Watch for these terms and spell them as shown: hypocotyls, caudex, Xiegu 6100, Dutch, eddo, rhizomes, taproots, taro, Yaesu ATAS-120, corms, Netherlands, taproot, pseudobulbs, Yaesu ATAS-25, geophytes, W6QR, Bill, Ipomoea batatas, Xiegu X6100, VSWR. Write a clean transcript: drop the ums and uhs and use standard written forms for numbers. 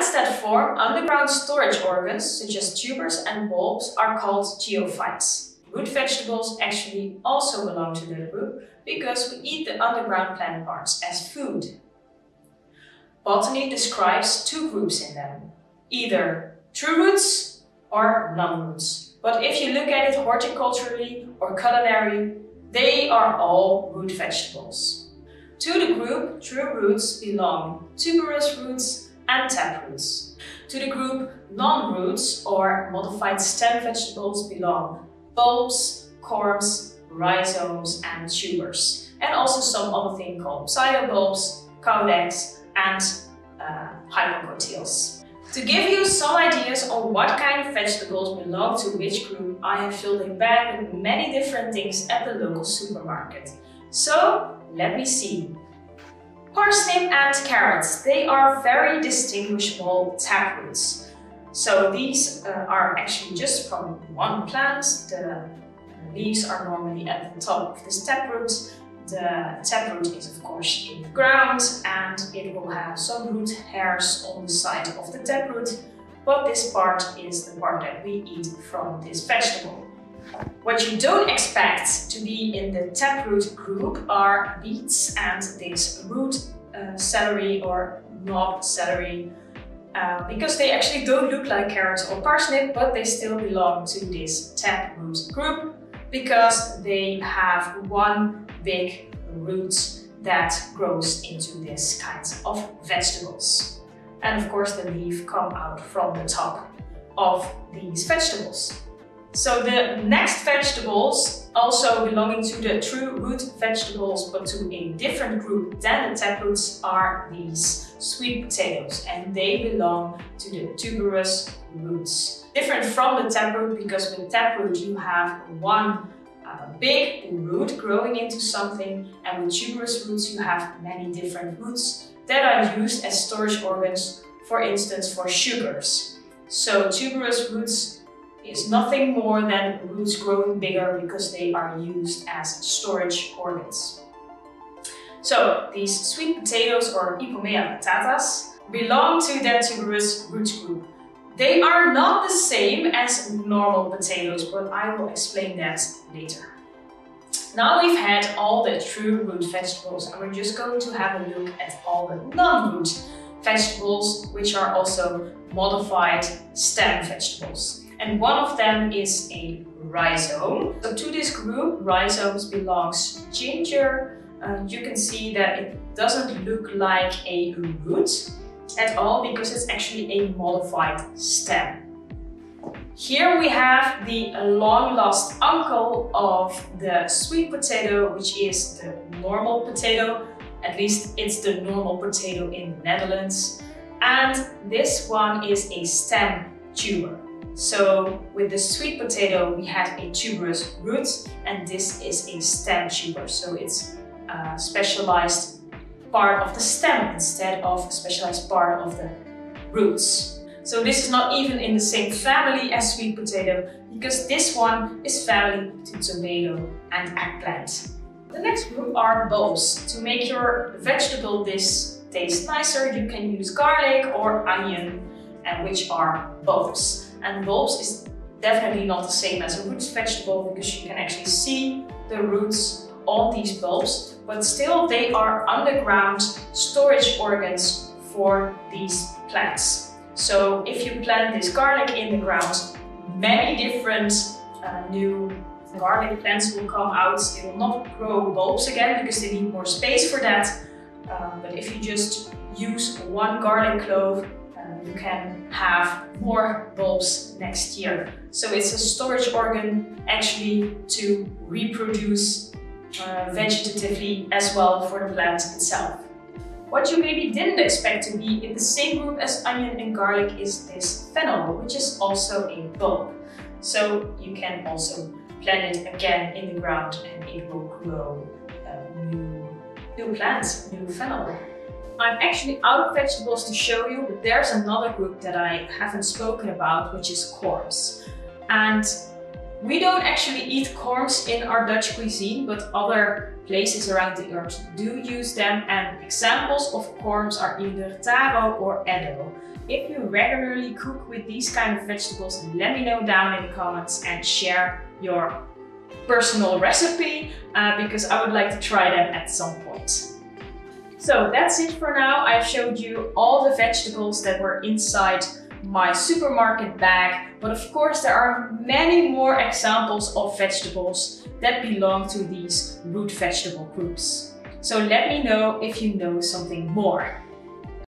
Plants that form underground storage organs, such as tubers and bulbs, are called geophytes. Root vegetables actually also belong to the group because we eat the underground plant parts as food. Botany describes two groups in them, either true roots or non-roots. But if you look at it horticulturally or culinary, they are all root vegetables. To the group true roots belong tuberous roots and taproots. To the group non-roots or modified stem vegetables belong bulbs, corms, rhizomes and tubers, and also some other thing called pseudobulbs, caudex and hypocotyls. To give you some ideas on what kind of vegetables belong to which group, I have filled a bag with many different things at the local supermarket. So let me see. Parsnip and carrots, they are very distinguishable taproots. So these are actually just from one plant. The leaves are normally at the top of this taproot. The taproot is of course in the ground and it will have some root hairs on the side of the taproot, but this part is the part that we eat from this vegetable. What you don't expect to be in the taproot group are beets and this root celery or knob celery, because they actually don't look like carrots or parsnip, but they still belong to this taproot group because they have one big root that grows into this kind of vegetables. And of course the leaves come out from the top of these vegetables. So the next vegetables, also belonging to the true root vegetables but to a different group than the taproots, are these sweet potatoes, and they belong to the tuberous roots. Different from the taproot because with taproot you have one big root growing into something, and with tuberous roots you have many different roots that are used as storage organs, for instance for sugars. So tuberous roots is nothing more than roots growing bigger because they are used as storage organs. So these sweet potatoes or Ipomoea batatas belong to that tuberous root group. They are not the same as normal potatoes, but I will explain that later. Now we've had all the true root vegetables and we're just going to have a look at all the non-root vegetables, which are also modified stem vegetables. And one of them is a rhizome. So to this group, rhizomes belongs ginger. You can see that it doesn't look like a root at all because it's actually a modified stem. Here we have the long-lost uncle of the sweet potato, which is the normal potato. At least it's the normal potato in the Netherlands. And this one is a stem tuber. So with the sweet potato we had a tuberous root, and this is a stem tuber. So it's a specialized part of the stem instead of a specialized part of the roots. So this is not even in the same family as sweet potato because this one is family to tomato and eggplant. The next group are bulbs. To make your vegetable dish taste nicer, you can use garlic or onion, and which are bulbs. And bulbs is definitely not the same as a root vegetable because you can actually see the roots on these bulbs, but still they are underground storage organs for these plants. So if you plant this garlic in the ground, many different new garlic plants will come out. They will not grow bulbs again because they need more space for that. But if you just use one garlic clove, you can have more bulbs next year. So it's a storage organ actually to reproduce vegetatively as well for the plant itself. What you maybe didn't expect to be in the same group as onion and garlic is this fennel, which is also a bulb. So you can also plant it again in the ground and it will grow new plants, new fennel. I'm actually out of vegetables to show you, but there's another group that I haven't spoken about, which is corms. And We don't actually eat corns in our Dutch cuisine, but other places around the earth do use them, and examples of corns are either taro or eddo. If you regularly cook with these kind of vegetables, let me know down in the comments and share your personal recipe because I would like to try them at some point. So that's it for now. I've showed you all the vegetables that were inside my supermarket bag, but of course there are many more examples of vegetables that belong to these root vegetable groups. So let me know if you know something more.